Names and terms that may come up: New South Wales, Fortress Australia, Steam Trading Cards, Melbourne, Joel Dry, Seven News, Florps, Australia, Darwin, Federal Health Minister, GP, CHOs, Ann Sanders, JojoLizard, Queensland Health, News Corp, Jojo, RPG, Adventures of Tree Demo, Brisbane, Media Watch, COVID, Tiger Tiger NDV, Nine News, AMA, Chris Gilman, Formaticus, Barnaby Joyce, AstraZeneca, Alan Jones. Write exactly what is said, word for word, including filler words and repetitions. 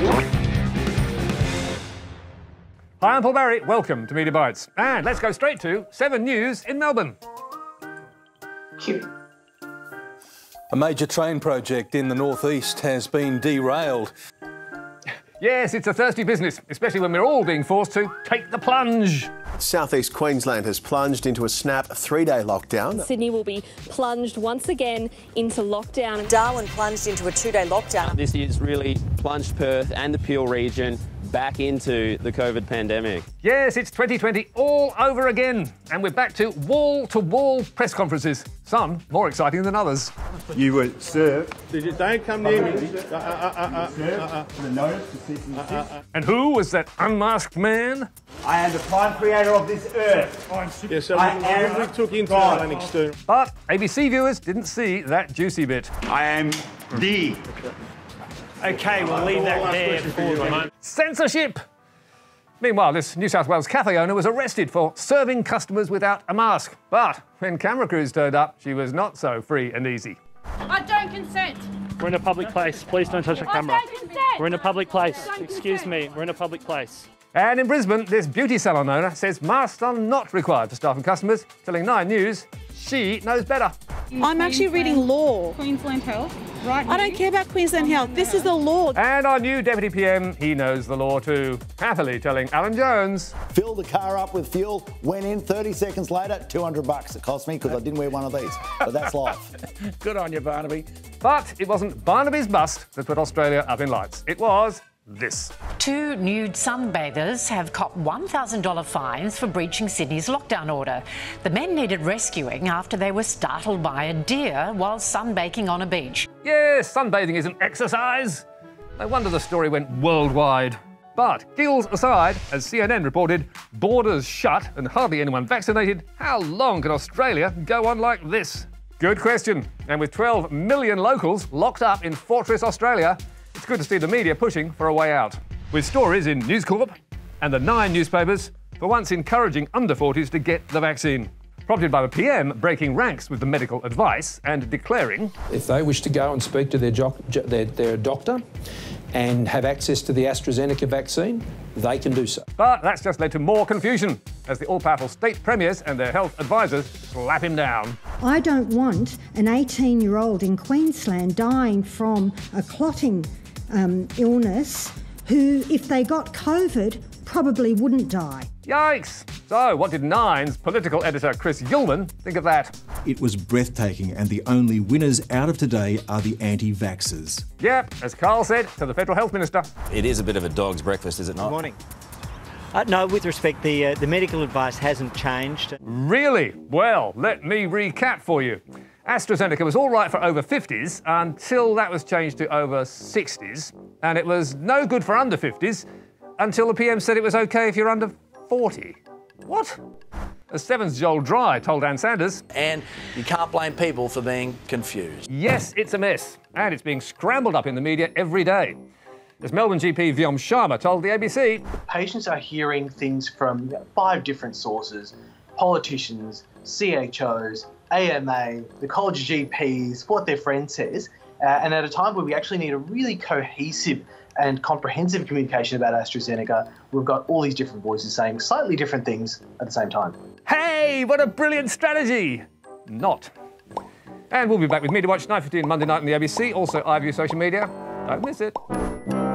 Hi, I'm Paul Barry. Welcome to Media Bites. And let's go straight to Seven News in Melbourne. Cute. A major train project in the northeast has been derailed. Yes, it's a thirsty business, especially when we're all being forced to take the plunge. Southeast Queensland has plunged into a snap three-day lockdown. Sydney will be plunged once again into lockdown. Darwin plunged into a two-day lockdown. This is really plunged Perth and the Peel region back into the COVID pandemic. Yes, it's twenty twenty all over again, and we're back to wall-to-wall press conferences, some more exciting than others. You were served. Don't come near me. And who was that unmasked man? I am the prime creator of this earth. I'm super yes, so I we, am we took internal and external. But A B C viewers didn't see that juicy bit. I am the... OK, we'll leave that there for the moment. Censorship! Meanwhile, this New South Wales cafe owner was arrested for serving customers without a mask. But when camera crews turned up, she was not so free and easy. I don't consent. We're in a public place. Please don't touch the camera. I don't consent. We're in a public place. Excuse me, we're in a public place. And in Brisbane, this beauty salon owner says masks are not required for staff and customers, telling Nine News she knows better. I'm actually reading law. Queensland Health. Right, I don't care about Queensland Health. This is the law. And our new Deputy P M, he knows the law too, happily telling Alan Jones. Fill the car up with fuel, went in thirty seconds later, two hundred bucks it cost me because I didn't wear one of these. But that's life. Good on you, Barnaby. But it wasn't Barnaby's bust that put Australia up in lights. It was this. Two nude sunbathers have copped one thousand dollar fines for breaching Sydney's lockdown order. The men needed rescuing after they were startled by a deer while sunbaking on a beach. Yes, sunbathing is an exercise. No wonder the story went worldwide. But deals aside, as C N N reported, borders shut and hardly anyone vaccinated, how long can Australia go on like this? Good question. And with twelve million locals locked up in Fortress Australia, it's good to see the media pushing for a way out, with stories in News Corp and the Nine newspapers for once encouraging under forties to get the vaccine, prompted by the P M breaking ranks with the medical advice and declaring... If they wish to go and speak to their, their, their doctor and have access to the AstraZeneca vaccine, they can do so. But that's just led to more confusion, as the all-powerful state premiers and their health advisers slap him down. I don't want an eighteen-year-old in Queensland dying from a clotting Um, illness who, if they got COVID, probably wouldn't die. Yikes! So what did Nine's political editor Chris Gilman think of that? It was breathtaking, and the only winners out of today are the anti-vaxxers. Yep, as Carl said to the Federal Health Minister. It is a bit of a dog's breakfast, is it not? Good morning. Uh, no, with respect, the, uh, the medical advice hasn't changed. Really? Well, let me recap for you. AstraZeneca was all right for over fifties until that was changed to over sixties, and it was no good for under fifties until the P M said it was okay if you're under forty. What? As Seven's Joel Dry told Ann Sanders... And you can't blame people for being confused. Yes, it's a mess, and it's being scrambled up in the media every day. As Melbourne G P Vyom Sharma told the A B C... Patients are hearing things from five different sources, politicians, C H Os, A M A, the college G Ps, what their friend says, uh, and at a time where we actually need a really cohesive and comprehensive communication about AstraZeneca, we've got all these different voices saying slightly different things at the same time. Hey, what a brilliant strategy! Not. And we'll be back with Media Watch nine fifteen Monday night on the A B C, also iView social media. Don't miss it.